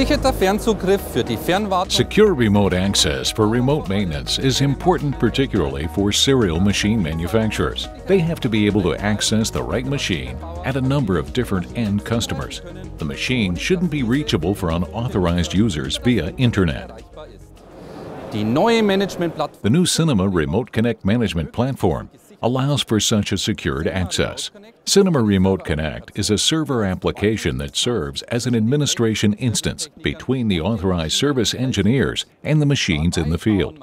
Secure remote access for remote maintenance is important, particularly for serial machine manufacturers. They have to be able to access the right machine at a number of different end customers. The machine shouldn't be reachable for unauthorized users via Internet. The new SINEMA Remote Connect management platform allows for such a secured access. SINEMA Remote Connect is a server application that serves as an administration instance between the authorized service engineers and the machines in the field.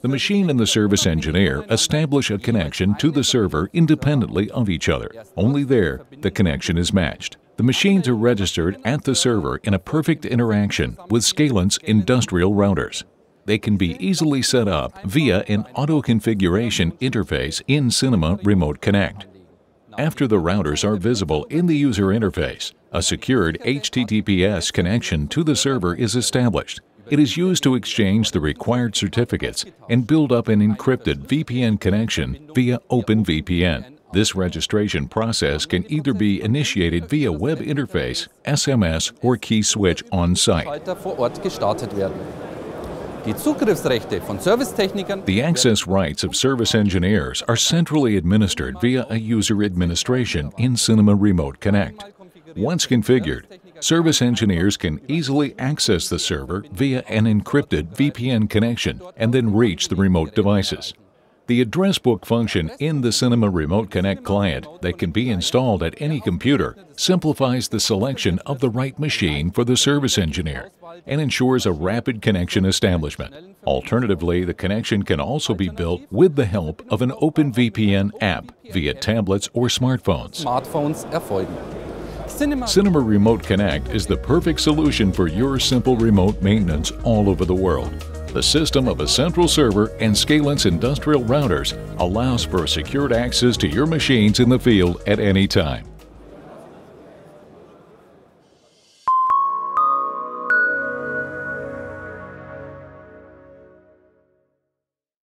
The machine and the service engineer establish a connection to the server independently of each other. Only there, the connection is matched. The machines are registered at the server in a perfect interaction with Scalance industrial routers. They can be easily set up via an auto-configuration interface in SINEMA Remote Connect. After the routers are visible in the user interface, a secured HTTPS connection to the server is established. It is used to exchange the required certificates and build up an encrypted VPN connection via OpenVPN. This registration process can either be initiated via web interface, SMS, or key switch on site. The access rights of service engineers are centrally administered via a user administration in SINEMA Remote Connect. Once configured, service engineers can easily access the server via an encrypted VPN connection and then reach the remote devices. The address book function in the SINEMA Remote Connect client that can be installed at any computer simplifies the selection of the right machine for the service engineer and ensures a rapid connection establishment. Alternatively, the connection can also be built with the help of an OpenVPN app via tablets or smartphones. SINEMA Remote Connect is the perfect solution for your simple remote maintenance all over the world. The system of a central server and Scalance industrial routers allows for secured access to your machines in the field at any time.